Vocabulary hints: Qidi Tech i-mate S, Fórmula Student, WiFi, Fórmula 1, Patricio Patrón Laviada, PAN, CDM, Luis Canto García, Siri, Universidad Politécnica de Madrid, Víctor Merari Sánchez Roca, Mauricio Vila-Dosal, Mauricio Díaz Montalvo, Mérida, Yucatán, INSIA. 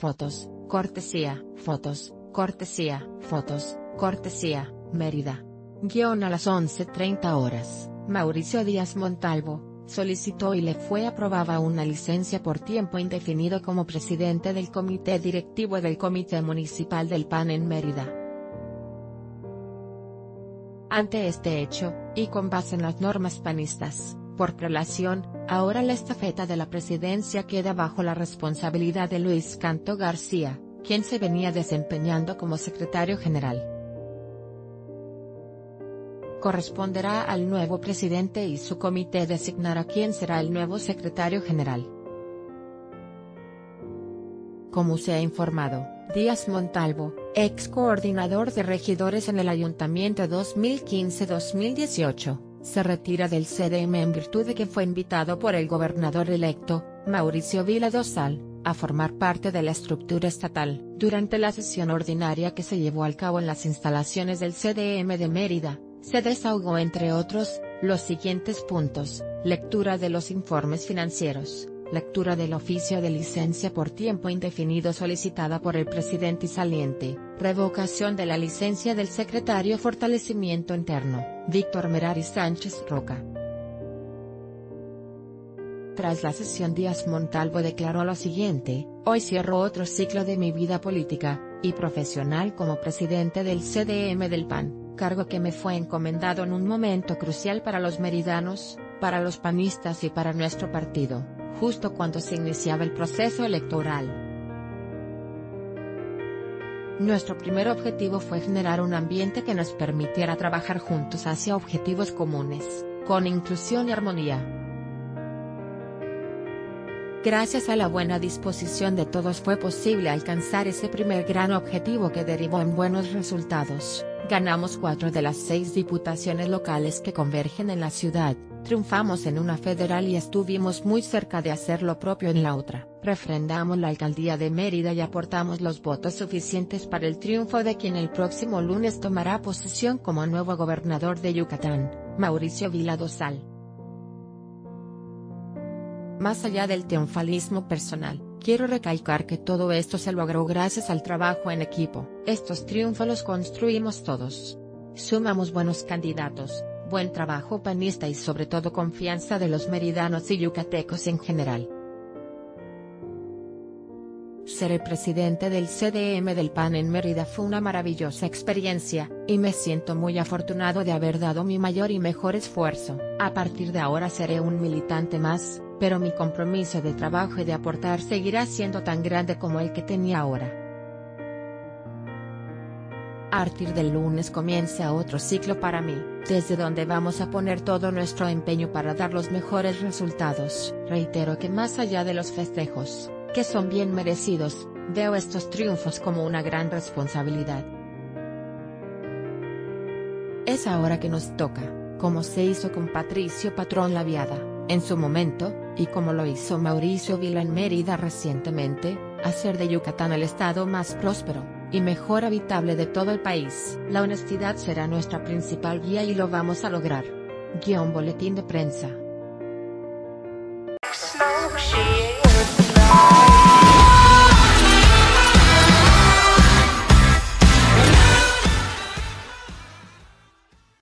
fotos, cortesía, fotos, cortesía, fotos, cortesía, Mérida. Guión a las 11:30 horas, Mauricio Díaz Montalvo solicitó y le fue aprobada una licencia por tiempo indefinido como presidente del Comité Directivo del Comité Municipal del PAN en Mérida. Ante este hecho, y con base en las normas panistas, por prelación, ahora la estafeta de la presidencia queda bajo la responsabilidad de Luis Canto García, quien se venía desempeñando como secretario general. Corresponderá al nuevo presidente y su comité designar a quien será el nuevo secretario general. Como se ha informado, Díaz Montalvo, ex coordinador de regidores en el Ayuntamiento 2015-2018, se retira del CDM en virtud de que fue invitado por el gobernador electo, Mauricio Vila-Dosal, a formar parte de la estructura estatal, durante la sesión ordinaria que se llevó a cabo en las instalaciones del CDM de Mérida. Se desahogó entre otros, los siguientes puntos: lectura de los informes financieros, lectura del oficio de licencia por tiempo indefinido solicitada por el presidente saliente, revocación de la licencia del secretario Fortalecimiento Interno, Víctor Merari Sánchez Roca. Tras la sesión Díaz Montalvo declaró lo siguiente: hoy cierro otro ciclo de mi vida política y profesional como presidente del CDM del PAN, cargo que me fue encomendado en un momento crucial para los meridanos, para los panistas y para nuestro partido, justo cuando se iniciaba el proceso electoral. Nuestro primer objetivo fue generar un ambiente que nos permitiera trabajar juntos hacia objetivos comunes, con inclusión y armonía. Gracias a la buena disposición de todos fue posible alcanzar ese primer gran objetivo que derivó en buenos resultados. Ganamos 4 de las 6 diputaciones locales que convergen en la ciudad, triunfamos en una federal y estuvimos muy cerca de hacer lo propio en la otra. Refrendamos la alcaldía de Mérida y aportamos los votos suficientes para el triunfo de quien el próximo lunes tomará posesión como nuevo gobernador de Yucatán, Mauricio Vila-Dosal. Más allá del triunfalismo personal, quiero recalcar que todo esto se logró gracias al trabajo en equipo. Estos triunfos los construimos todos. Sumamos buenos candidatos, buen trabajo panista y sobre todo confianza de los meridanos y yucatecos en general. Ser el presidente del CDM del PAN en Mérida fue una maravillosa experiencia, y me siento muy afortunado de haber dado mi mayor y mejor esfuerzo. A partir de ahora seré un militante más, pero mi compromiso de trabajo y de aportar seguirá siendo tan grande como el que tenía ahora. A partir del lunes comienza otro ciclo para mí, desde donde vamos a poner todo nuestro empeño para dar los mejores resultados. Reitero que más allá de los festejos, que son bien merecidos, veo estos triunfos como una gran responsabilidad. Es ahora que nos toca, como se hizo con Patricio Patrón Laviada, en su momento, y como lo hizo Mauricio Vila en Mérida recientemente, hacer de Yucatán el estado más próspero y mejor habitable de todo el país. La honestidad será nuestra principal guía y lo vamos a lograr. Guión Boletín de Prensa.